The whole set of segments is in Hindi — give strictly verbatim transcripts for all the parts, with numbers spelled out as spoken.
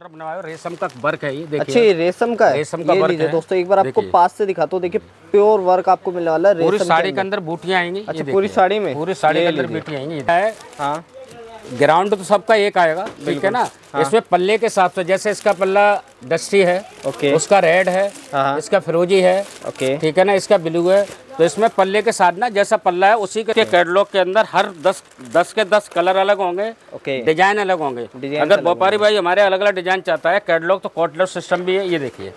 बॉर्डर बनाया है, रेशम का वर्क है ये देखिए। अच्छा रेशम का, रेशम का वर्क है दोस्तों। एक बार आपको पास से दिखाता हूँ, देखिए प्योर वर्क आपको मिलने वाला है। पूरी साड़ी के अंदर बूटियाँ आएंगी। अच्छा पूरी साड़ी में, पूरी साड़ी के अंदर बूटियाँ आएंगी। हाँ ग्राउंड तो सबका एक आएगा, ठीक है ना। हाँ। इसमें पल्ले के हिसाब से, जैसे इसका पल्ला डस्टी है, ओके, उसका रेड है, हाँ, इसका फिरोजी है, ओके, ठीक है ना, इसका ब्लू है। तो इसमें पल्ले के साथ ना जैसा पल्ला है उसी के कैटलॉग के अंदर हर दस दस के दस कलर अलग होंगे, ओके, डिजाइन अलग होंगे। अगर व्यापारी भाई हमारे अलग अलग डिजाइन चाहता है कैटलॉग, तो कॉटलर सिस्टम भी है, ये देखिए।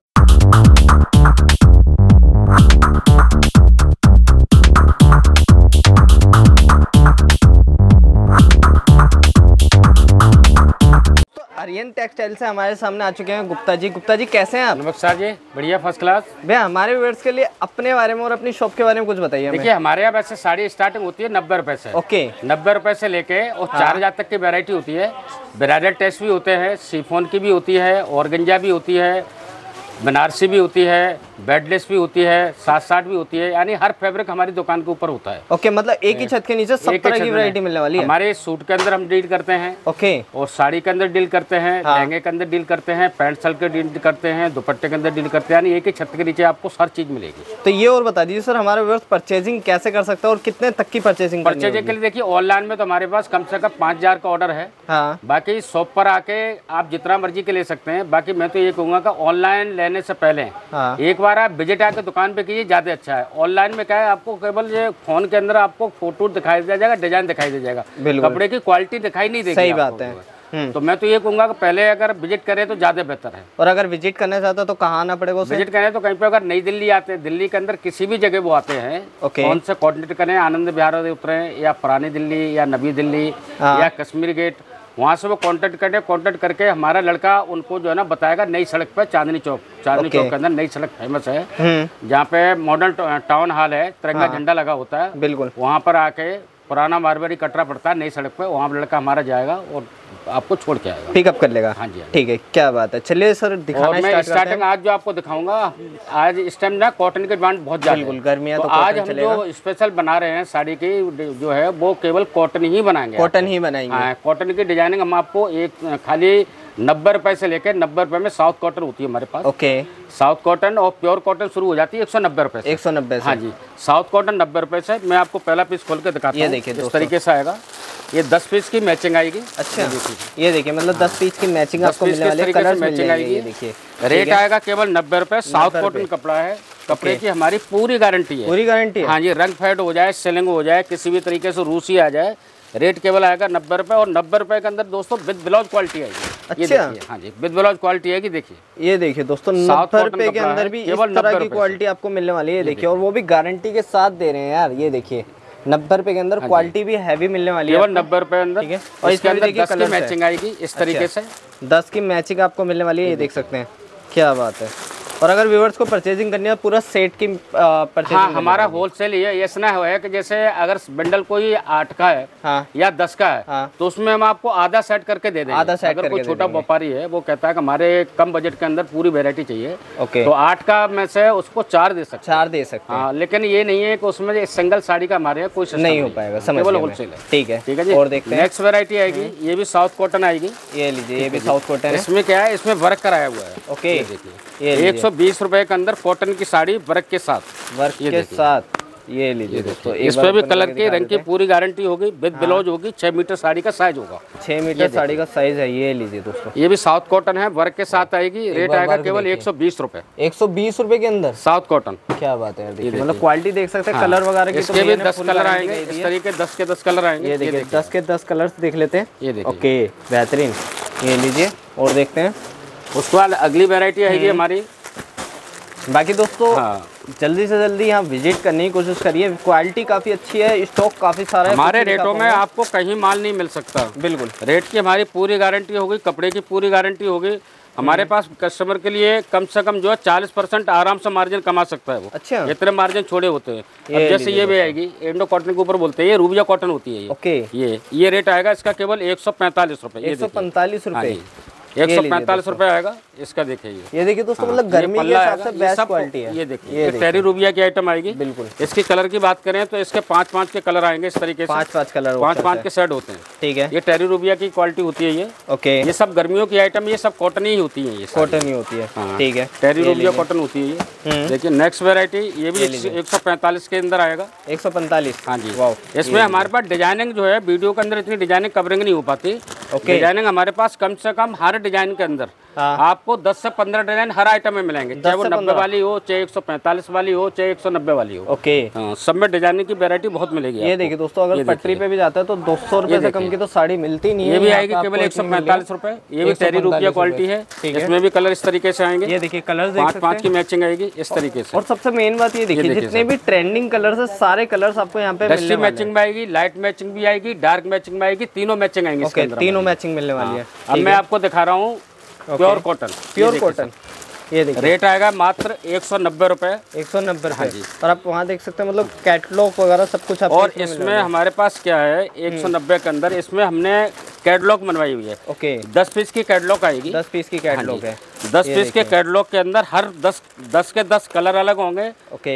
यन टेक्सटाइल से हमारे सामने आ चुके हैं गुप्ता जी। गुप्ता जी कैसे हैं आप? नमस्कार जी, बढ़िया, फर्स्ट क्लास। भैया हमारे व्यूअर्स के लिए अपने बारे में और अपनी शॉप के बारे में कुछ बताइए। देखिए हमारे यहाँ वैसे साड़ी स्टार्टिंग होती है नब्बे रुपए से, ओके, नब्बे रुपए से लेके और हाँ। चार हजार तक की वेरायटी होती है। ब्राइडल टेस्ट भी होते हैं, शिफॉन की भी होती है, ऑर्गेंजा भी होती है, बनारसी भी होती है, बेडलेस भी होती है, सात साठ भी होती है, यानी हर फैब्रिक हमारी दुकान के ऊपर होता है। ओके, मतलब एक ही छत के नीचे सब तरह की वैरायटी मिलने वाली है। हमारे सूट के अंदर हम डील करते हैं, ओके, और साड़ी के अंदर डील करते हैं, लहंगे के अंदर डील करते हैं, पैंट शर्ट के डील करते हैं, दुपट्टे के अंदर डील करते हैं, यानी एक ही छत के नीचे आपको हर चीज मिलेगी। तो ये और बता दीजिए सर, हमारे व्यूअर्स परचेजिंग कैसे कर सकते हैं और कितने तक की परचेजिंग? परचेजिंग के लिए देखिए ऑनलाइन में तो हमारे पास कम से कम पाँच हजार का ऑर्डर है, बाकी शॉप पर आके आप जितना मर्जी के ले सकते हैं। बाकी मैं तो ये कहूँगा कि ऑनलाइन लेने से पहले हाँ। एक बार आप विजिट आकर दुकान पे कीजिए, ज्यादा अच्छा है। ऑनलाइन में क्या है, आपको केवल ये फोन के अंदर आपको फोटो दिखाई दिया जाएगा, डिजाइन दिखाई दिया जाएगा, कपड़े की क्वालिटी दिखाई नहीं देगी। सही बात है। तो मैं तो ये कहूँगा कि पहले अगर विजिट करें तो ज्यादा बेहतर है। और अगर विजिट करना चाहते हो तो कहाँ आना पड़ेगा? विजिट करें तो कहीं पे अगर नई दिल्ली आते हैं, दिल्ली के अंदर किसी भी जगह वो आते हैं, कौन से कॉन्टेक्ट करें, आनंद विहार उतरे या पुरानी दिल्ली या नबी दिल्ली या कश्मीर गेट, वहाँ से वो कांटेक्ट करने कांटेक्ट करके हमारा लड़का उनको जो है ना बताएगा। नई सड़क पर चांदनी चौक, चांदनी okay. चौक के अंदर नई सड़क फेमस है, जहाँ पे मॉडर्न टाउन हॉल है, तिरंगा झंडा हाँ। लगा होता है, बिल्कुल, वहाँ पर आके पुराना मारवाड़ी कटरा पड़ता है, नई सड़क पे, वहाँ लड़का हमारा जाएगा और आपको छोड़ के आएगा, पिकअप कर लेगा। हाँ जी, ठीक है, क्या बात है। चलिए सर दिखाना मैं स्टार्टिंग आज जो आपको दिखाऊंगा, आज इस टाइम ना कॉटन के डिमांड बहुत ज्यादा, बिल्कुल गर्मियां, तो, तो आज हम जो स्पेशल बना रहे हैं साड़ी की जो है वो केवल कॉटन ही बनाएंगे, कॉटन ही बनाएंगे। कॉटन की डिजाइनिंग हम आपको एक खाली नब्बे रुपए से लेकर नब्बे रुपए में साउथ कॉटन होती है हमारे पास, ओके, साउथ कॉटन और प्योर कॉटन शुरू हो जाती है एक सौ नब्बे रुपए, एक सौ नब्बे, हाँ जी, साउथ कॉटन नब्बे रुपए से। मैं आपको पहला पीस खोल के दिखाता हूँ, ये देखिए इस तरीके से आएगा, ये दस पीस की मैचिंग आएगी। अच्छा ये देखिए, मतलब दस पीस की मैचिंग आपको मिलने वाली है, कलर मैचिंग आएगी। देखिए रेट आएगा केवल नब्बे रुपए, साउथ कॉटन कपड़ा है, कपड़े की हमारी पूरी गारंटी है, पूरी गारंटी, हाँ जी, रंग फेड हो जाए, सेलिंग हो जाए, किसी भी तरीके से रूसी आ जाए, रेट केवल आएगा नब्बे रुपए। और नब्बे रुपए के अंदर दोस्तों विद ब्लाउज क्वालिटी आएगी। अच्छा ये हाँ जी, विद ब्लाउज क्वालिटी आएगी, देखिए ये देखिए दोस्तों, नब्बे रुपए के अंदर भी इस तरह की क्वालिटी आपको मिलने वाली है, ये देखिए, और वो भी गारंटी के साथ दे रहे हैं यार, ये देखिए नब्बे रुपए के अंदर क्वालिटी भी हैवी मिलने वाली है, नब्बे रुपए के अंदर, ठीक है। और इसके अंदर दस की मैचिंग आएगी, इस तरीके से दस की मैचिंग आपको मिलने वाली है, ये देख सकते हैं, क्या बात है। और अगर व्यूअर्स को परचेजिंग करनी है पूरा सेट की परचेजिंग, हाँ, हमारा होलसेल ये ये ना है कि जैसे अगर बंडल कोई आठ का है हाँ, या दस का है हाँ, तो उसमें हम आपको आधा सेट करके दे देंगे। आधा सेट अगर कोई छोटा व्यापारी है, वो कहता है कि हमारे कम बजट के अंदर पूरी वेरायटी चाहिए, ओके, तो आठ का में से उसको चार दे सकते, चार दे सकते हैं, लेकिन ये नहीं है कि उसमें सिंगल साड़ी का हमारे यहाँ कुछ नहीं हो पाएगा, केवल होलसेल है, ठीक है, ठीक है जी। और देखते हैं नेक्स्ट वेरायटी आएगी, ये भी साउथ कॉटन आएगी, ये लीजिए, ये भी साउथ कॉटन। इसमें क्या है, इसमें वर्क कराया हुआ है, ओके, एक सौ बीस रुपए के अंदर कॉटन की साड़ी वर्क के साथ, वर्क के साथ, ये लीजिए दोस्तों। इसमें भी कलर के रंग की पूरी गारंटी होगी, विद ब्लाउज होगी, छह मीटर साड़ी का साइज होगा, छह मीटर साड़ी का साइज है, ये लीजिए दोस्तों। ये भी साउथ कॉटन है, वर्क के साथ आएगी, रेट आएगा केवल एक सौ बीस रुपए, एक सौ बीस रुपए के अंदर साउथ कॉटन, क्या बात है, मतलब क्वालिटी देख सकते हैं, कलर वगैरह इसके भी दस कलर आएंगे, इस तरीके दस के दस कलर आएंगे, देखिए दस के दस कलर देख लेते हैं, ये ओके बेहतरीन, ये लीजिए। और देखते हैं उसके बाद अगली वेरायटी आएगी हमारी। बाकी दोस्तों हाँ। जल्दी से जल्दी यहाँ विजिट करने की कोशिश करिए, क्वालिटी काफ़ी अच्छी है, स्टॉक काफ़ी सारा है, हमारे रेटों में आपको कहीं माल नहीं मिल सकता, बिल्कुल रेट की हमारी पूरी गारंटी होगी, कपड़े की पूरी गारंटी होगी। हमारे पास कस्टमर के लिए कम से कम जो है चालीस परसेंट आराम से मार्जिन कमा सकता है वो। अच्छा इतने मार्जिन छोड़े होते हैं। अब जैसे ये भी आएगी एंडो कॉटन के ऊपर बोलते हैं, ये रूबिया कॉटन होती है, ओके, ये ये रेट आएगा इसका केवल एक सौ पैंतालीस रुपये, एक सौ पैंतालीस रुपये एक सौ पैंतालीस रुपए आएगा इसका। देखिए ये ये देखिए दोस्तों, मतलब गर्मी के हिसाब से बेस्ट क्वालिटी है। ये देखिए तेरी रूबिया की आइटम आएगी बिल्कुल। इसकी कलर की बात करें तो इसके पांच पांच के कलर आएंगे इस तरीके से, पांच पांच कलर पांच पांच के सेट होते हैं। ठीक है, ये टेरी रूबिया की क्वालिटी होती है ये। ओके, ये सब गर्मियों की आइटम, ये सब कॉटन ही होती है, ये कॉटन ही होती है। ठीक है, टेरी रूबिया कॉटन होती है ये। देखिए नेक्स्ट वेरायटी, ये भी एक सौ पैंतालीस के अंदर आएगा। एक सौ पैंतालीस हाँ जी। इसमें हमारे पास डिजाइनिंग जो है वीडियो के अंदर इतनी डिजाइनिंग कवरिंग नहीं हो पाती। डिजाइनिंग हमारे पास कम से कम हर डिजाइन के अंदर हाँ। आपको दस से पंद्रह डिजाइन हर आइटम में मिलेंगे, चाहे वो नब्बे वाली हो, चाहे एक सौ पैंतालीस वाली हो, चाहे एक सौ नब्बे वाली हो। ओके, हाँ, सब में डिजाइनिंग की वैरायटी बहुत मिलेगी। ये देखिए दोस्तों, अगर पटरी पे भी जाता है तो दो सौ रुपए से कम की तो साड़ी मिलती नहीं है। ये भी आएगी केवल एक सौ पैंतालीस रुपए। ये भी तेरी रुपया क्वालिटी है, इसमें भी कलर इस तरीके से आएंगे। ये देखिए कलर पाँच पाँच की मैचिंग आएगी इस तरीके से। और सबसे मेन बात ये देखिए, जितने भी ट्रेंडिंग कलर है सारे कलर आपको यहाँ पे डस्टी मैचिंग में आएगी, लाइट मैचिंग भी आएगी, डार्क मैचिंग में आएगी, तीनों मैचिंग आएंगे, तीनों मैचिंग मिलने वाली है। अब मैं आपको दिखा रहा हूँ प्योर कॉटन। प्योर कॉटन ये देखिए रेट आएगा मात्र एक सौ नब्बे रुपए। एक सौ नब्बे हाँ जी। और आप वहाँ देख सकते हैं, मतलब कैटलॉग वगैरह सब कुछ। और इसमें हमारे पास क्या है, एक सौ नब्बे के अंदर इसमें हमने कैटलॉग बनवाई हुई है। ओके, दस पीस की कैटलॉग आएगी। दस पीस की कैटलॉग है। दस पीस के कैटलॉग के अंदर हर दस दस के दस कलर अलग होंगे,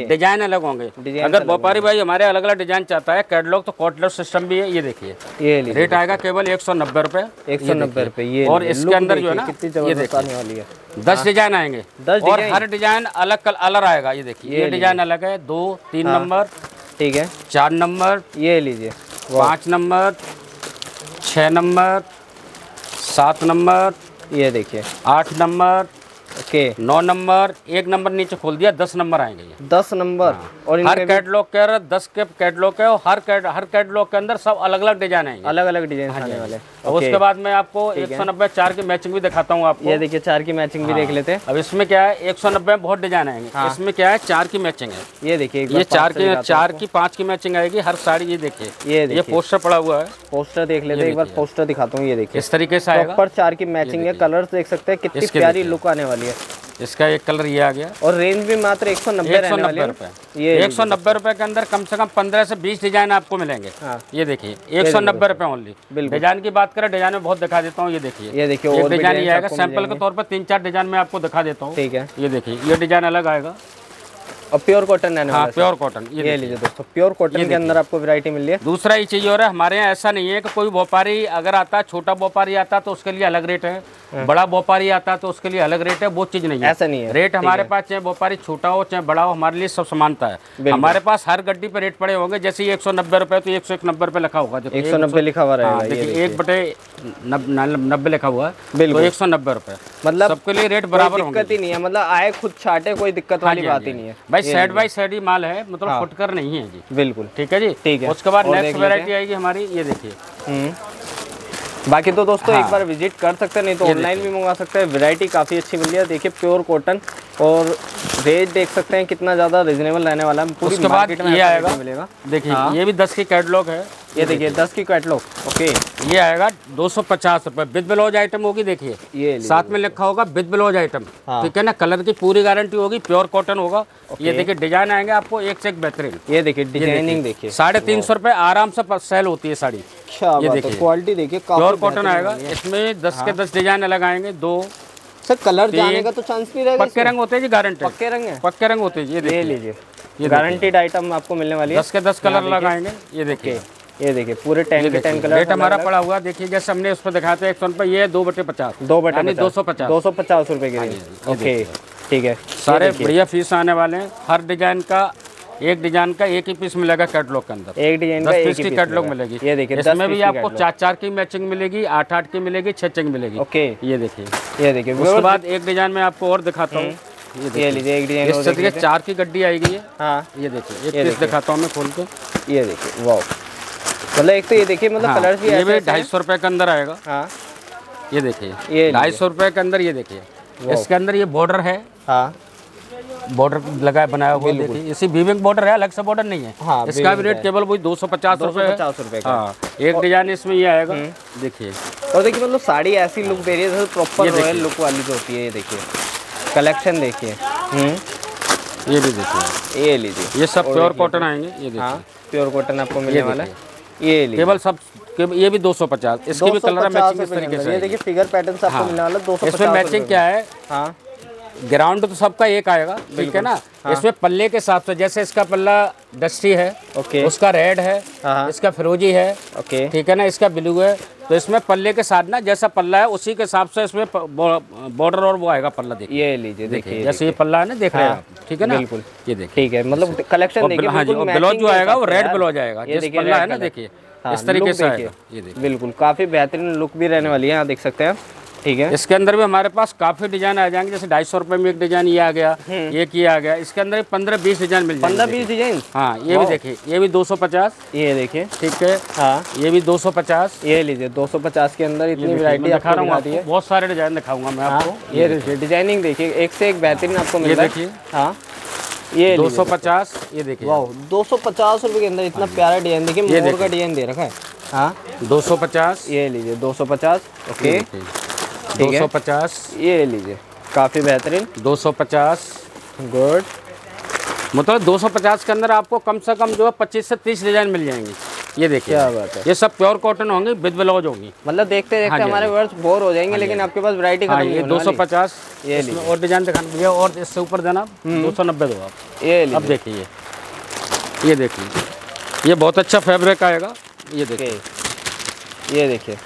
डिजाइन अलग होंगे। अगर व्यापारी भाई हमारे अलग अलग डिजाइन चाहता है कैटलॉग तो कॉटलर सिस्टम भी है। ये देखिए ये रेट आएगा केवल एक सौ नब्बे रुपए। एक सौ नब्बे रुपए। और इसके अंदर जो है ना कितनी दस डिजाइन आएंगे और हर डिजाइन अलग कलर आएगा। ये देखिए ये डिजाइन अलग है, दो तीन नंबर, ठीक है, चार नंबर, ये लीजिए पाँच नंबर, छः नंबर, सात नंबर, ये देखिए आठ नंबर, ओके नौ नंबर, एक नंबर नीचे खोल दिया, दस नंबर आएंगे ये। दस नंबर हाँ। और हर कैटलॉग के अंदर दस के कैटलॉग है और हर कैट हर कैटलॉग के अंदर सब अलग अलग डिजाइन आएंगे, अलग अलग डिजाइन आने वाले। और उसके बाद मैं आपको एक सौ नब्बे चार की मैचिंग भी दिखाता हूँ आपको। ये देखिए चार की मैचिंग भी देख लेते हैं। अब इसमें क्या है, एक सौ नब्बे में बहुत डिजाइन आएंगे, इसमें क्या है चार की मैचिंग है। ये देखिए ये चार की चार की पाँच की मैचिंग आएगी हर साड़ी। ये देखिए ये पोस्टर पड़ा हुआ है, पोस्टर देख लेते हैं एक बार, पोस्टर दिखाता हूँ। ये देखिए इस तरीके से आएगा, चार की मैचिंग है, कलर्स देख सकते हैं, कितनी प्यारी लुक आने वाली है। इसका एक कलर ये आ गया और रेंज भी मात्र एक सौ नब्बे रुपए। एक सौ नब्बे रुपए के अंदर कम से कम पंद्रह से बीस डिजाइन आपको मिलेंगे। हाँ। ये देखिए एक सौ नब्बे रुपए ओनली। डिजाइन की बात करें, डिजाइन में बहुत दिखा देता हूँ। ये देखिए ये देखिए एक डिजाइन ये आएगा सैंपल के तौर पर, तीन चार डिजाइन में आपको दिखा देता हूँ। ठीक है, ये देखिए ये डिजाइन अलग आएगा और प्योर कॉटन है। हाँ, प्योर कॉटन ये, ये लीजिए दोस्तों, प्योर कॉटन के अंदर आपको वैरायटी मिल रही है। दूसरा ये चीज़ और है, हमारे यहाँ ऐसा नहीं है कि कोई व्यापारी अगर आता है, छोटा व्यापारी आता तो उसके लिए अलग रेट है, बड़ा व्यापारी आता तो उसके लिए अलग रेट है, वो चीज़ नहीं है, ऐसा नहीं है। रेट हमारे पास चाहे व्यापारी छोटा हो चाहे बड़ा हो, हमारे लिए सब समानता है। हमारे पास हर गड्डी पर रेट पड़े होंगे, जैसे एक सौ नब्बे रुपये तो एक सौ नब्बे रुपये लिखा होगा, एक सौ नब्बे लिखा हुआ है, एक बटे नब्बे लिखा हुआ है, बिल्कुल एक सौ नब्बे रुपये, मतलब सबके लिए रेट बराबर होगा, दिक्कत ही नहीं है। मतलब आए खुद छाटे, कोई दिक्कत वाली बात ही नहीं है भाई। सेट बाई सेट ही माल है, मतलब हाँ। फुटकर नहीं है जी, बिल्कुल ठीक है जी। ठीक है, उसके बाद नेक्स्ट वैरायटी आएगी हमारी। ये देखिए बाकी तो दोस्तों हाँ। एक बार विजिट कर सकते हैं, नहीं तो ऑनलाइन भी मंगवा सकते हैं। वैरायटी काफ़ी अच्छी मिल रही है। देखिए प्योर कॉटन और रेट देख सकते हैं कितना ज़्यादा रिजनेबल रहने वाला है। पूरी मार्केट में ये आएगा, मिलेगा। देखिए ये भी दस की कैटलॉग है। ये देखिए दस की कैटलॉग। ओके, ये आएगा दो सौ पचास रुपये। विद ब्लाउज आइटम होगी। देखिए ये साथ में लिखा होगा विद ब्लाउज आइटम, ठीक है ना। कलर की पूरी गारंटी होगी, प्योर कॉटन होगा। ये देखिए डिजाइन आएंगे आपको एक से एक बेहतरीन। ये देखिए डिजाइनिंग देखिए, साढ़े तीन सौ रुपये आराम से सेल होती है साड़ी। ये देखिए क्वालिटी देखिए, प्योर कॉटन आएगा। इसमें दस के दस डिजाइन अलग आएंगे। दो सर कलर जाने का तो चांस नहीं रहेगा। पक्के रंग होते हैं जी, गारंटी पक्के रंग है, पक्के रंग होते हैं। ये ले लीजिए, ये गारंटीड आइटम आपको मिलने वाली है। दस के दस कलर लगाएंगे। ये देखिए ये देखिए पूरे टेन के टेन कलर रेट हमारा पड़ा हुआ। देखिए जैसे हमने उस पर दिखाते हैं एक सौ रुपये, ये दो बटे पचास, दो बटे दो सौ पचास दो सौ पचास रुपये के रेट। ओके ठीक है, सारे बढ़िया फीस आने वाले हैं। हर डिजाइन का एक डिजाइन का एक ही पीस मिलेगा कैटलॉग के अंदर। एक डिजाइन का एक ही कैटलॉग मिलेगी। ये देखिए इसमें भी आपको चार चार की मैचिंग मिलेगी, आठ आठ की मिलेगी, छः छः की मिलेगी। ओके ये देखिए ये देखिए उसके बाद एक डिजाइन में आपको और दिखाता हूँ। ये लीजिए एक डिजाइन, इस तरीके चार की गड्डी आएगी ये। हाँ ये देखिए एक पीस दिखाता हूँ मैं खोल के। ये देखिए वाह, मतलब एक तो ये देखिए मतलब कलर भी। ये भी ढाई सौ रुपये के अंदर आएगा। हाँ ये देखिए ये ढाई सौ रुपये के अंदर। ये देखिए इसके अंदर ये बॉर्डर है। हाँ बॉर्डर लगाया बनाया हुआ। देखिए इसी वीविंग बॉर्डर है, अलग से बॉर्डर नहीं है। हाँ, इसका भी रेट केवल वही दो सौ पचास रुपये का। हाँ एक डिजाइन इसमें ये आएगा। देखिए और देखिए मतलब साड़ी ऐसी लुक दे रही है जैसे प्रॉपर रॉयल लुक वाली जो होती है। ये देखिए कलेक्शन देखिए, ये भी देखिए, ये लीजिए। ये सब प्योर कॉटन आएंगे। ये देखिए प्योर कॉटन आपको मिलने वाला है। ये केवल सब ये भी दो सौ पचास, इसके भी कलर मैचिंग इस तरीके से। ये देखिए फिगर पैटर्न आपको मिलने वाला दो सौ पचास। इसमें मैचिंग क्या है, हाँ ग्राउंड तो सबका एक आएगा, ठीक है ना। हाँ। इसमें पल्ले के हिसाब से, जैसे इसका पल्ला डस्टी है, ओके, उसका रेड है, हाँ। इसका फिरोजी है, ओके, ठीक है ना, इसका ब्लू है। तो इसमें पल्ले के साथ ना जैसा पल्ला है उसी के हिसाब से इसमें बॉर्डर और वो आएगा पल्ला। देखिए ये लीजिए, देखिए जैसे ये पल्ला है ना, देख रहे हैं आप, ठीक है ना, बिल्कुल ये देखिए, ठीक है, मतलब कलेक्शन देखिए। हाँ जी, ब्लाउज जो आएगा वो रेड ब्लाउज आएगा, जैसे पल्ला है ना, देखिए इस तरीके से आएगा। ये देखिए बिल्कुल काफी बेहतरीन लुक भी रहने वाली है, आप देख सकते हैं, ठीक है। इसके अंदर भी हमारे पास काफी डिजाइन आ जाएंगे, जैसे ढाई सौ रुपए में एक डिजाइन ये आ गया, ये किया आ गया। इसके अंदर पंद्रह बीस डिजाइन मिल जाएंगे, पंद्रह बीस डिजाइन। हाँ ये भी देखिए, ये भी दो सौ पचास, ये देखिए, ठीक है। हाँ ये भी दो सौ पचास, ये लीजिए दो सौ पचास के अंदर इतनी वैरायटी दिखा रहा हूँ, बहुत सारे डिजाइन दिखाऊंगा मैं आपको। ये डिजाइनिंग देखिए, एक से एक बेहतरीन आपको मिल रहा है। हाँ ये दो सौ पचास, ये देखिए वाह, दो सौ पचास रुपए के अंदर इतना प्यारा डिजाइन, देखिए मोर का डिजाइन दे रखा है। हाँ दो सौ पचास, ये लीजिए दो सौ पचास, ओके दो सौ पचास, ये लीजिए काफ़ी बेहतरीन दो सौ पचास, गुड। मतलब दो सौ पचास के अंदर आपको कम से कम जो है पच्चीस से तीस डिजाइन मिल जाएंगे। ये देखिए क्या बात है, ये सब प्योर कॉटन होंगे, विद ब्लाउज होंगी। मतलब देखते देखते हाँ हमारे व्यूअर्स बोर हो जाएंगे, लेकिन आपके पास वैरायटी खत्म नहीं होने वाली। दो सौ पचास, ये लीजिए और डिजाइन दिखाना भैया, और इससे ऊपर देना दो सौ नब्बे दो आप। ये अब देखिए, ये देखिए ये बहुत अच्छा फैब्रिक आएगा। ये देखिए, ये देखिए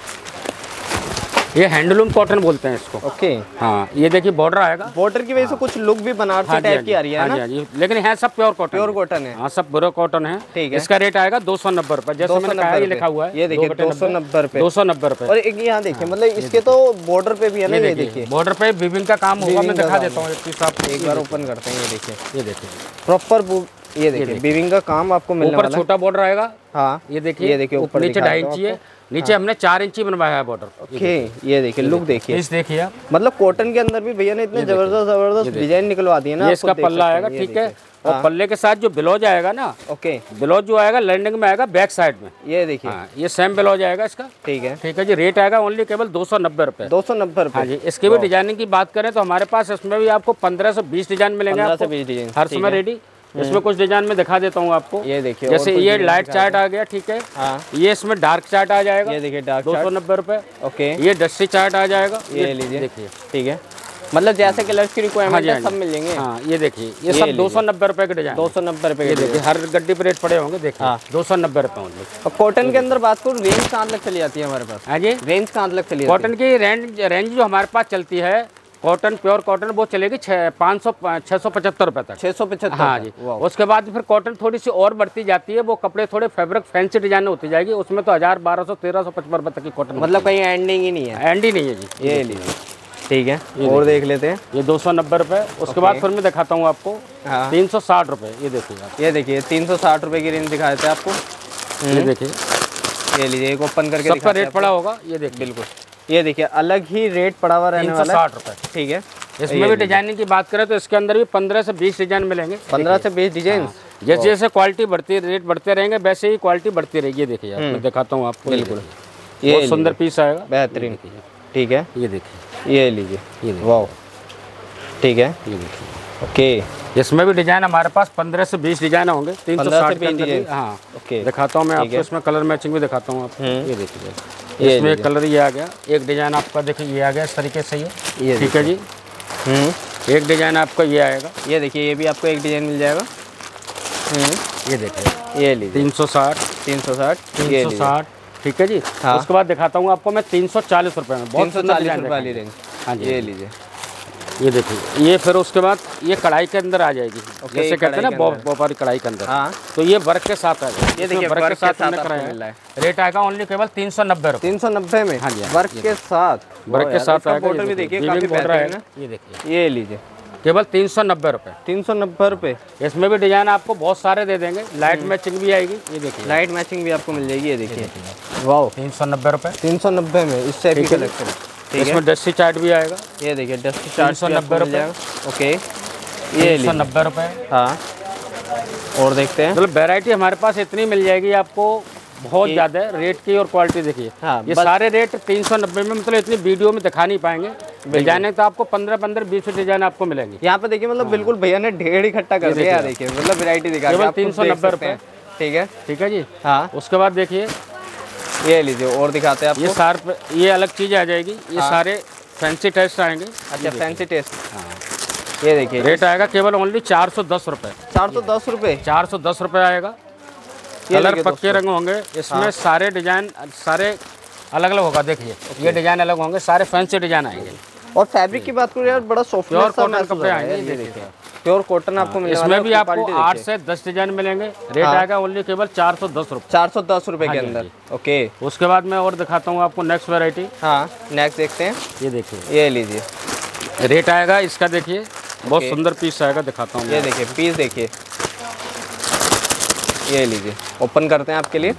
ये हैंडलूम कॉटन बोलते हैं इसको, ओके। हाँ ये देखिए बॉर्डर आएगा, बॉर्डर की वजह से कुछ लुक भी बनारसी टाइप की आ रही है ना, लेकिन है सब प्योर कॉटन, प्योर कॉटन है। हाँ सब बुरा कॉटन है, ठीक है। इसका रेट आएगा दो सौ नब्बे रुपए, जैसे मैंने कहा ये लिखा हुआ है, ये देखिए दो सौ नब्बे रुपए, दो सौ नब्बे रुपए। और एक यहाँ देखिए, मतलब इसके तो बॉर्डर पे भी है ना, ये देखिए बॉर्डर पे विभिन्न का काम होगा, मैं दिखा देता हूँ एक बार, ओपन करते हैं। ये देखिए, ये देखिए प्रॉपर, ये देखिए बीविंग का काम आपको मिलने वाला है। ऊपर छोटा बॉर्डर आएगा, हाँ ये देखिए, ये देखिए ऊपर नीचे ढाई इंची है, नीचे हमने चार इंची बनवाया है बॉर्डर, ओके। ये देखिए लुक देखिए, इस देखिए आप, मतलब कॉटन के अंदर भी भैया ने इतने जबरदस्त जबरदस्त डिजाइन निकलवा दिए ना। इसका पल्ला आएगा, ठीक है, और पल्ले के साथ जो ब्लाउज आएगा ना, ओके, ब्लाउज जो आएगा लैंडिंग में आएगा, बैक साइड में। ये देखिए ये सेम ब्लाउज आएगा इसका, ठीक है, ठीक है जी। रेट आएगा ओनली केवल दो सौ नब्बे रुपए, दो सौ नब्बे रुपए। हाँ जी, इसके भी डिजाइनिंग की बात करें तो हमारे पास इसमें भी आपको पंद्रह से बीस डिजाइन मिलेंगे, हर समय रेडी। इसमें कुछ डिजाइन में दिखा देता हूँ आपको, ये देखिए जैसे ये लाइट चार्ट आ गया, ठीक है। हाँ। ये इसमें डार्क चार्ट आ जाएगा, ये देखिए डार्क दो सौ नब्बे रुपए, ओके। ये डस्टी चार्ट आ जाएगा, ये लीजिए देखिए, ठीक है, मतलब जैसे कलर्स की रिक्वायरमेंट है सब मिल जाएंगे। हाँ ये देखिए ये सब दो सौ नब्बे रुपए के डिजाइन, दो सौ नब्बे रुपए के, देखिए हर गड्डी पर रेट पड़े होंगे, देखिए दो सौ नब्बे रुपए होंगे। और कॉटन के अंदर बात करूँ, रेंज कहाँ तक चली जाती है हमारे पास? हाँ जी, रेंज कहाँ तक चली? कॉटन की रेंज रेंज जो हमारे पास चलती है कॉटन प्योर कॉटन, वो चलेगी पाँच सौ छः सौ पचहत्तर रुपये तक, छः सौ पचहत्तर। हाँ जी, उसके बाद फिर कॉटन थोड़ी सी और बढ़ती जाती है, वो कपड़े थोड़े फैब्रिक फैंसी डिजाइन होती जाएगी, उसमें तो हज़ार बारह सौ तेरह सौ पचपन रुपये तक की कॉटन, मतलब कहीं एंडिंग ही नहीं है, एंड ही नहीं है जी। ये लीजिए, ठीक है, और देख लेते हैं। ये दो सौ नब्बे रुपये, उसके बाद फिर मैं दिखाता हूँ आपको तीन सौ साठ रुपये। ये देखिए आप, ये देखिए तीन सौ साठ रुपये की रेंज दिखा देते हैं आपको। ये देखिए, ये लीजिए एक ओपन करके सबका रेट पड़ा होगा, ये देखिए बिल्कुल, ये देखिए अलग ही रेट पड़ा हुआ रहने वाला है, साठ रुपए, ठीक है। इसमें भी डिजाइनिंग की बात करें तो इसके अंदर भी पंद्रह से बीस डिजाइन मिलेंगे, पंद्रह से बीस डिजाइन। जैसे जैसे क्वालिटी बढ़ती है, रेट बढ़ते रहेंगे, वैसे ही क्वालिटी बढ़ती रहेगी। देखिए मैं दिखाता हूँ आपको, बिल्कुल ये सुंदर पीस आएगा, बेहतरीन, ठीक है। ये देखिए, ये लीजिए, वाह, ठीक है, ये देखिए, ओके। इसमें भी डिजाइन हमारे पास पंद्रह से बीस डिजाइन होंगे, तीन सौ साठ डिजाइन। हाँ ओके, दिखाता हूँ मैं आपको, इसमें कलर मैचिंग भी दिखाता हूँ आपको। ये देखिए, इसमें एक कलर ये आ गया, एक डिजाइन आपका देखिए ये आ गया इस तरीके से, ये ठीक है जी। हम्म, एक डिजाइन आपका ये आएगा, ये देखिए ये भी आपको एक डिजाइन मिल जाएगा। हम्म, ये देखिए, ये लीजिए तीन सौ साठ तीन सौ साठ तीन सौ साठ, ठीक है जी। उसके बाद दिखाता हूँ आपको मैं तीन सौ चालीस रुपये में, बहुत चालीस रुपये वाली रेंज। हाँ जी, ये लीजिए, ये देखिए ये। फिर उसके बाद ये कढ़ाई के अंदर आ जाएगी, जैसे कहते हैं ना व्यापारी कढ़ाई के अंदर। हाँ, तो ये वर्क के साथ आएगा, ये देखिए वर्क के साथ हमने कराया है। रेट आएगा ओनली केवल तीन सौ नब्बे रुपये, तीन सौ नब्बे में। हाँ जी, वर्क के साथ, वर्क के साथ आएगा। बॉर्डर भी देखिए काफी बड़ा है ना, ये देखिए, ये लीजिए केवल तीन सौ नब्बे रुपये, तीन सौ नब्बे रुपये। इसमें भी डिजाइन आपको बहुत सारे दे देंगे, लाइट मैचिंग भी आएगी, ये देखिए लाइट मैचिंग भी आपको मिल जाएगी। ये देखिए वाह, तीन सौ नब्बे रुपये, तीन सौ नब्बे में इससे भी कलेक्शन। इसमें डस्टी चार्ट भी आएगा, ये देखिए डस्टी चार्ट सौ नब्बे रुपये, ओके, ये सौ नब्बे रुपये। हाँ, और देखते हैं, मतलब वैरायटी हमारे पास इतनी मिल जाएगी आपको, बहुत ज़्यादा रेट की और क्वालिटी देखिए। हाँ, ये सारे रेट तीन सौ नब्बे में, मतलब इतनी वीडियो में दिखा नहीं पाएंगे। डिजाइने तो आपको पंद्रह पंद्रह बीस डिजाइन आपको मिलेंगे यहाँ पे। देखिए मतलब बिल्कुल भैया ने ढेर इकट्ठा कर दिया, देखिए मतलब वैरायटी दिखा, तीन सौ नब्बे रुपये, ठीक है, ठीक है जी। हाँ, उसके बाद देखिए ये लीजिए और दिखाते हैं आपको। ये शार्प, ये अलग चीज़ आ जाएगी, ये हाँ। सारे फैंसी टेस्ट आएंगे। अच्छा फैंसी टेस्ट, हाँ ये देखिए रेट आएगा केवल ओनली चार सौ दस रुपये चार सौ दस रुपये चार सौ दस रुपये आएगा। कलर पक्के रंग होंगे इसमें, सारे डिजाइन सारे अलग अलग होगा। देखिए ये डिजाइन अलग होंगे, सारे फैंसी डिजाइन आएंगे। और फैब्रिक की बात करें यार, बड़ा सॉफ्ट प्योर कॉटन कपड़े आएंगे। देखिए प्योर कॉटन आपको मिलेगा, इसमें भी आपको आठ से दस डिजाइन मिलेंगे। रेट आएगा ओनली केवल चार सौ दस रुपये चार सौ दस रुपये के अंदर। ओके उसके बाद मैं और दिखाता हूँ आपको नेक्स्ट वेराइटी। हाँ नेक्स्ट देखते हैं, ये देखिए ये लीजिए रेट आएगा इसका। देखिए बहुत सुंदर पीस आएगा, दिखाता हूँ। ये देखिए पीस देखिए, ये लीजिए ओपन करते हैं आपके लिए।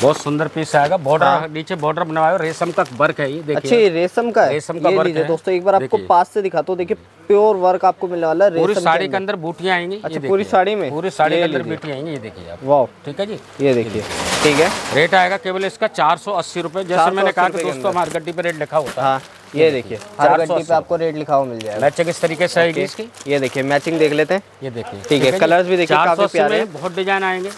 बहुत सुंदर पीस आएगा, बॉर्डर नीचे बॉर्डर बना हुआ है, रेशम का वर्क है ये देखिए। अच्छा ये रेशम का है, रेशम का वर्क है दोस्तों। एक बार आपको पास से दिखाता हूँ, देखिए प्योर वर्क आपको मिलने वाला है। पूरी साड़ी के अंदर बूटियाँ आएंगी। अच्छा पूरी साड़ी में, पूरी साड़ी के अंदर बूटियाँ आएंगी, ये देखिए आप। वाह ठीक है जी, ये देखिए ठीक है। रेट आएगा केवल इसका चार सौ अस्सी रुपये। जैसे मैंने कहा कि दोस्तों हमारे गड्डी पे रेट लिखा होता है, ये देखिए हर गड्डी पे आपको रेट लिखा हुआ मिल जाएगा। मैचिंग इस तरीके से आएगी इसकी, ये देखिए मैचिंग देख लेते हैं। ये देखिए ठीक है, कलर्स भी देखिए काफी प्यारे हैं, बहुत डिजाइन आएंगे।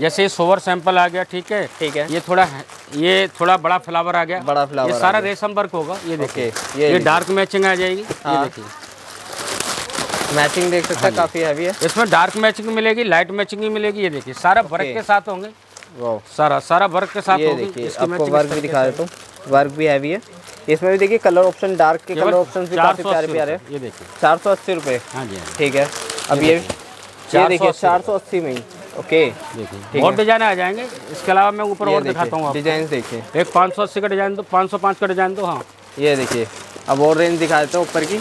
जैसे ये सोवर सैंपल आ गया, ठीक है ठीक है। ये थोड़ा ये थोड़ा बड़ा फ्लावर आ गया, बड़ा फ्लावर, ये सारा रेशम वर्क होगा। ये देखिए ये डार्क मैचिंग आ जाएगी, ये देखिए मैचिंग देख सकते हैं, काफी हैवी है। इसमें डार्क मैचिंग मिलेगी, लाइट मैचिंग भी मिलेगी। ये देखिए सारा वर्क के साथ होंगे, सारा सारा वर्क के साथ होगी। आपको वर्क भी दिखा देता हूँ, वर्क भी हैवी है। इसमें भी देखिए कलर ऑप्शन, डार्क के कलर ऑप्शन भी काफी प्यारे प्यारे हैं। ये देखिए चार सौ अस्सी रुपये ठीक है। अब ये ये देखिए चार सौ अस्सी में। ओके देखिए और डिजाइन आ जाएंगे। इसके अलावा मैं ऊपर और दिखाता हूँ, डिजाइन देखिए। एक पाँच सौ अस्सी का डिजाइन दो, पाँच सौ पाँच का डिजाइन दो। हाँ ये देखिए अब और रेंज दिखा देते हैं ऊपर की।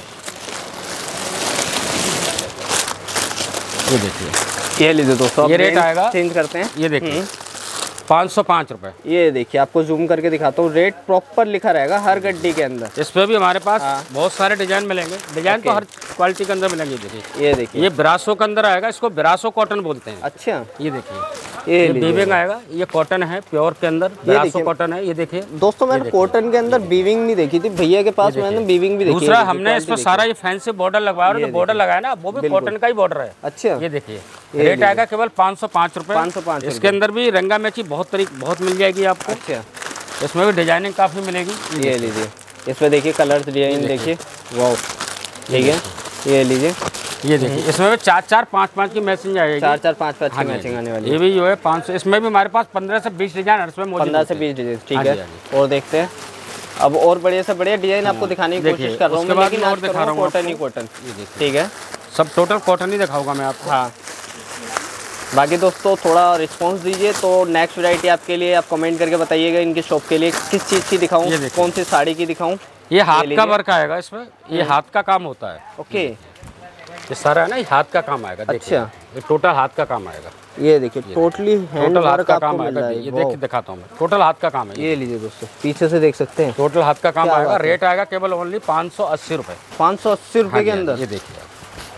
ये देखिए ये लीजिए दोस्तों, ये रेट आएगा चेंज करते हैं। ये देखिए पाँच सौ पाँच रुपये। ये देखिए आपको जूम करके दिखाता हूँ, रेट प्रॉपर लिखा रहेगा हर गड्डी के अंदर। इस पर भी हमारे पास हाँ। बहुत सारे डिजाइन मिलेंगे, डिजाइन तो हर क्वालिटी के अंदर मिलेंगे। देखिए ये देखिए ये ब्रासो के अंदर आएगा, इसको ब्रासो कॉटन बोलते हैं। अच्छा ये देखिए ये बीविंग आएगा, ये कॉटन है प्योर के अंदर, ब्रासो कॉटन है। ये देखिए दोस्तों मैंने कॉटन के अंदर बीविंग नहीं देखी थी, भैया के पास मैंने बीविंग भी देखी। दूसरा हमने इस पर सारा ये फैंसी बॉर्डर लगवाया, और जो बॉर्डर लगाया ना वो भी कॉटन का ही बॉर्डर है। अच्छा ये देखिए रेट आएगा केवल पाँच सौ पाँच रुपये पाँच सौ पाँच इसके अंदर भी रंगा मैची बहुत तरीक बहुत मिल जाएगी आपको। अच्छा इसमें भी डिजाइनिंग काफ़ी मिलेगी। ये लीजिए इसमें देखिए कलर्स डिजाइन देखिए, वाओ ठीक है। ये लीजिए ये देखिए इसमें भी चार चार पाँच पाँच की मैचिंग आएगी, चार चार पाँच पाँच की मैचिंग आने वाली है। ये भी जो है पाँच सौ, इसमें भी हमारे पास पंद्रह से बीस डिजाइन हर समय पंद्रह से बीस डिजाइन ठीक है। और देखते हैं अब और बढ़िया से बढ़िया डिजाइन आपको दिखाने की कोशिश कर रहा हूँ, लेकिन और दिखा रहा हूँ कॉटन ही कॉटन ठीक है, सब टोटल कॉटन ही दिखाऊंगा मैं आपको। हाँ बाकी दोस्तों थोड़ा रिस्पांस दीजिए, तो नेक्स्ट वैरायटी आपके लिए आप कमेंट करके बताइएगा इनकी शॉप के लिए किस चीज़ की दिखाऊं, कौन सी साड़ी की दिखाऊं। ये हाथ का वर्क आएगा इसमें, ये हाथ का काम होता है। ओके ये सारा है ना, ये हाथ का काम आएगा। अच्छा ये टोटल हाथ का काम आएगा। ये देखिए टोटली टोटल हाथ का काम आएगा। ये देखिए दिखाता हूँ मैं, टोटल हाथ का काम है। ये लीजिए दोस्तों पीछे से देख सकते हैं, टोटल हाथ का काम आएगा। रेट आएगा केवल ओनली पाँच सौ अस्सी रुपये पाँच सौ अस्सी रुपये के अंदर। ये देखिए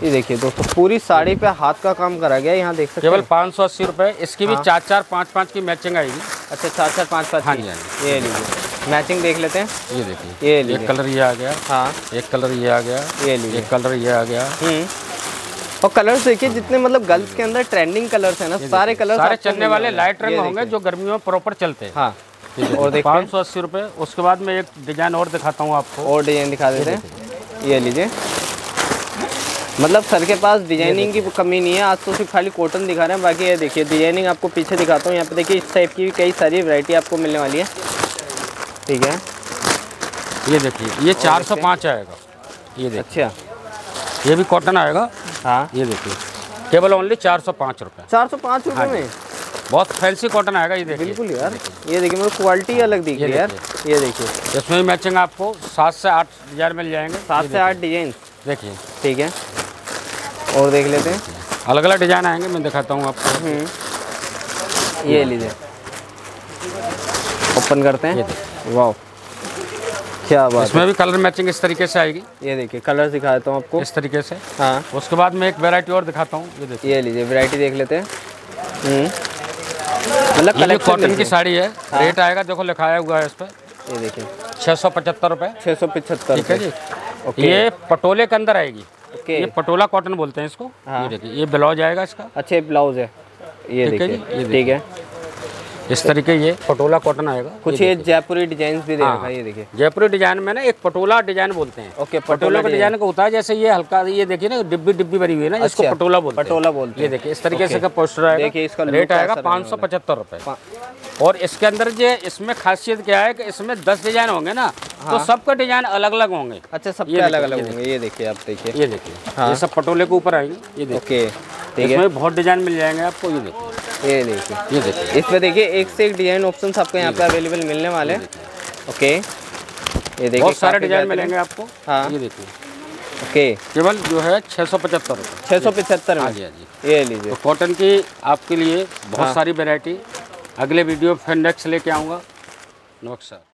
ये देखिए दोस्तों पूरी साड़ी पे हाथ का काम करा गया, यहाँ देख सकते हैं केवल पाँच सौ अस्सी रुपये। इसकी भी चार चार पाँच पाँच की मैचिंग आएगी। अच्छा चार चार पाँच पाँच। हाँ जी ये लीजिए मैचिंग देख लेते हैं। ये देखिए ये एक कलर ये आ गया, हाँ एक कलर ये आ गया, ये लीजिए कलर ये आ गया। और कलर्स देखिए जितने मतलब गर्ल्स के अंदर ट्रेंडिंग कलर्स है ना, सारे कलर सारे चलने वाले लाइट रंग होंगे जो गर्मियों में प्रॉपर चलते हैं। हाँ और पाँच सौ अस्सी रुपये। उसके बाद मैं एक डिजाइन और दिखाता हूँ आपको, और डिजाइन दिखा देते हैं। ये लीजिए मतलब सर के पास डिजाइनिंग की कमी नहीं है, आज तो सिर्फ खाली कॉटन दिखा रहे हैं। बाकी ये देखिए डिजाइनिंग आपको पीछे दिखाता हूँ, यहाँ पे देखिए इस टाइप की भी कई सारी वैरायटी आपको मिलने वाली है ठीक है। ये देखिए ये चार सौ पाँच आएगा। ये देखिए अच्छा ये भी कॉटन आएगा। हाँ ये देखिए केवल ओनली चार सौ पाँच रुपये चार सौ पाँच रुपये में बहुत फैंसी कॉटन आएगा। ये देखिए बिल्कुल यार, ये देखिए मेरे क्वालिटी अलग दिख रही है यार। ये देखिए इसमें मैचिंग आपको सात से आठ डिजाइन मिल जाएंगे, सात से आठ डिजाइन देखिए ठीक है। और देख लेते हैं अलग अलग डिजाइन आएंगे, मैं दिखाता हूँ आपको। ये लीजिए ओपन करते हैं। वाह क्या बात, इसमें भी कलर मैचिंग इस तरीके से आएगी। ये देखिए कलर दिखा देता हूँ आपको इस तरीके से। हाँ उसके बाद मैं एक वैरायटी और दिखाता हूँ। ये देखिए ये लीजिए वैरायटी देख लेते हैं, मतलब कॉटन की साड़ी है। रेट आएगा देखो लिखाया हुआ है इस पर, ये देखिए छः सौ पचहत्तर रुपये छः सौ पचहत्तर ठीक है जी। ये पटोले के अंदर आएगी। Okay. ये पटोला कॉटन बोलते हैं इसको। हाँ। ये देखिए ये ब्लाउज आएगा इसका। अच्छा ब्लाउज है ये देखिए ठीक है। इस तरीके ये पटोला कॉटन आएगा। कुछ ये जयपुरी डिजाइन भी देगा, ये देखिए जयपुरी डिजाइन में ना एक पटोला डिजाइन बोलते हैं। ओके, पटोला का डिजाइन को होता है जैसे ये हल्का, ये देखिए ना डिब्बी डिब्बी भरी हुई है ना, इसको पटोला बोलते हैं। पटोला बोलते हैं, ये देखिए इस तरीके से का पोस्टर आएगा। देखिए इसका रेट आएगा पाँच सौ पचहत्तर रुपये। और इसके अंदर जो इसमें खासियत क्या है कि इसमें दस डिजाइन होंगे ना, तो सबका डिजाइन अलग अलग होंगे। अच्छा, सबके अलग अलग होंगे। ये देखिए आप, देखिए ये देखिए ये सब पटोले के ऊपर आएंगे। ये देखिए इसमें बहुत डिजाइन मिल जाएंगे आपको। ये देखिए ये देखिए ये देखिए इसमें देखिए एक से एक डिजाइन ऑप्शंस आपको यहाँ पे अवेलेबल मिलने वाले हैं। ओके, ये देखिए बहुत सारे डिजाइन मिलेंगे आपको। हाँ, ये देखिए ओके, केवल जो है छः सौ पचहत्तर रुपये छः सौ पचहत्तर में। जी हाँ जी, ये लीजिए। कॉटन की आपके लिए बहुत सारी वेराइटी अगले वीडियो फिर नेक्स्ट लेके आऊँगा। नमस्कार।